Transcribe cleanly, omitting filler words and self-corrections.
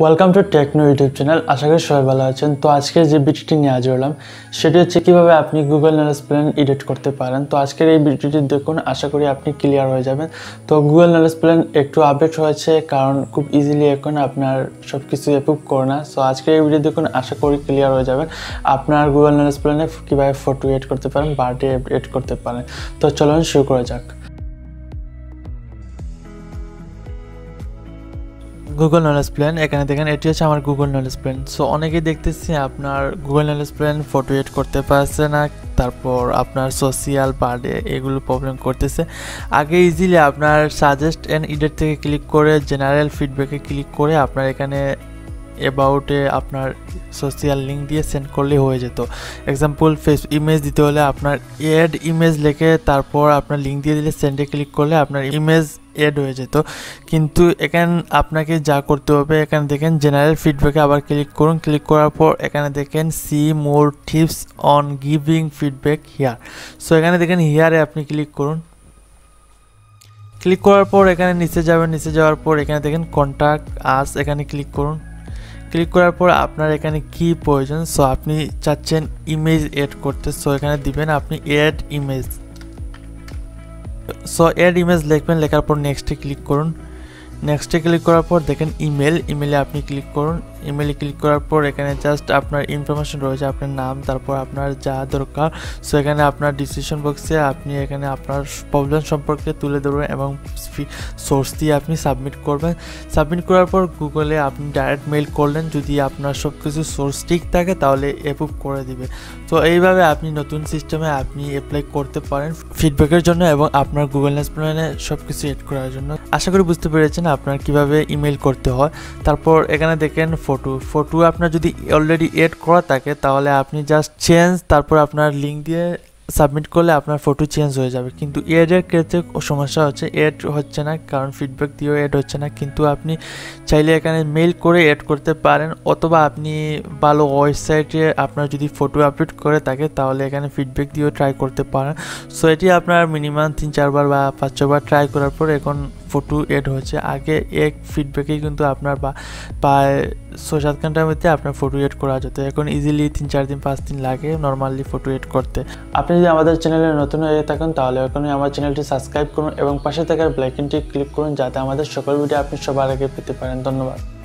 Welcome to Techno YouTube channel. আশা করি সবাই ভালো আছেন। তো আজকের যে ভিডিওটি নিয়ে আজ হলাম সেটা হচ্ছে কিভাবে আপনি Google Knowledge Panel এডিট করতে পারেন। তো আজকের এই ভিডিওটি দেখুন, আশা করি আপনি ক্লিয়ার হয়ে যাবেন। তো Google Knowledge Panel একটু আপডেট হয়েছে, কারণ খুব ইজিলি এখন আপনার সবকিছু এপ্রুভ করে না। সো আজকের এই ভিডিও দেখুন, আশা করি ক্লিয়ার হয়ে যাবেন আপনার Google Knowledge Panel কিভাবে ফটো এড করতে পারেন, বার্থডে এড করতে পারেন। তো চলুন শুরু করা যাক। Google Knowledge Panel এখানে দেখেন, এটি হচ্ছে আমার Google Knowledge Panel। সো অনেকেই দেখতেছি আপনার Google Knowledge Panel photo add করতে পারছে না, তারপর আপনার সোশ্যাল বার্থডে এগুলো প্রবলেম করতেছে। আগে ইজিলি আপনার সাজেস্ট এন্ড এডিট থেকে ক্লিক করে জেনারেল ফিডব্যাকে ক্লিক করে আপনার এখানে অ্যাবাউটে আপনার সোশ্যাল লিঙ্ক দিয়ে সেন্ড করলে হয়ে যেত। এক্সাম্পল ফেস ইমেজ দিতে হলে আপনার এড ইমেজ লিখে তারপর আপনার লিঙ্ক দিয়ে দিলে সেন্ডে ক্লিক করলে আপনার ইমেজ এড হয়ে যেত। কিন্তু এখানে আপনাকে যা করতে হবে, এখানে দেখেন জেনারেল ফিডব্যাকে আবার ক্লিক করুন। ক্লিক করার পর এখানে দেখেন see more tips on giving feedback here. So এখানে দেখেন হিয়ারে আপনি ক্লিক করুন। ক্লিক করার পর এখানে নিচে যাবেন, নিচে যাওয়ার পর এখানে দেখেন কন্ট্যাক্ট আস, এখানে ক্লিক করুন। ক্লিক করার পর আপনার এখানে কি প্রয়োজন, সো আপনি চাচ্ছেন ইমেজ এড করতে, সো এখানে দিবেন আপনি add image. So add image লিখবেন, লেখার পর নেক্সটে ক্লিক করুন। নেক্সটে ক্লিক করার পর দেখেন ইমেল, ইমেলে আপনি ক্লিক করুন। ইমেলে ক্লিক করার পর এখানে জাস্ট আপনার ইনফরমেশন রয়েছে, আপনার নাম, তারপর আপনার যা দরকার। সো এখানে আপনার ডিসক্রিপশন বক্সে আপনি এখানে আপনার প্রবলেম সম্পর্কে তুলে ধরবেন এবং সোর্স দিয়ে আপনি সাবমিট করবেন। সাবমিট করার পর গুগলে আপনি ডাইরেক্ট মেইল করলেন, যদি আপনার সব কিছু সোর্স ঠিক থাকে তাহলে অ্যাপ্রুভ করে দিবে। তো এইভাবে আপনি নতুন সিস্টেমে আপনি অ্যাপ্লাই করতে পারেন ফিডব্যাকের জন্য এবং আপনার Google Knowledge Panel সব কিছু এড করার জন্য। আশা করি বুঝতে পেরেছেন আপনার কিভাবে ইমেল করতে হয়। তারপর এখানে দেখেন ফটো আপনার যদি অলরেডি এড করা থাকে তাহলে আপনি জাস্ট চেঞ্জ, তারপর আপনার লিঙ্ক দিয়ে সাবমিট করলে আপনার ফটো চেঞ্জ হয়ে যাবে। কিন্তু এডের ক্ষেত্রে সমস্যা হচ্ছে, এড হচ্ছে না, কারণ ফিডব্যাক দিয়েও এড হচ্ছে না। কিন্তু আপনি চাইলে এখানে মেইল করে এড করতে পারেন, অথবা আপনি ভালো ওয়েবসাইটে আপনার যদি ফটো আপলোড করে থাকে তাহলে এখানে ফিডব্যাক দিয়েও ট্রাই করতে পারেন। সো এটি আপনার মিনিমাম 3-4 বার বা 5-6 বার ট্রাই করার পর এখন ফটো এড হয়েছে। আগে এক ফিডব্যাকেই কিন্তু আপনার প্রায় 6-7 ঘন্টার মধ্যে আপনার ফটো এড করা যেত, এখন ইজিলি 3-4 দিন 5 দিন লাগে নর্মালি ফটো এড করতে। আপনি যদি আমাদের চ্যানেলে নতুন হয়ে থাকেন তাহলে এখনই আমার চ্যানেলটি সাবস্ক্রাইব করুন এবং পাশে থাকার বেল আইকনটি ক্লিক করুন, যাতে আমাদের সকল ভিডিও আপনি সবার আগে পেতে পারেন। ধন্যবাদ।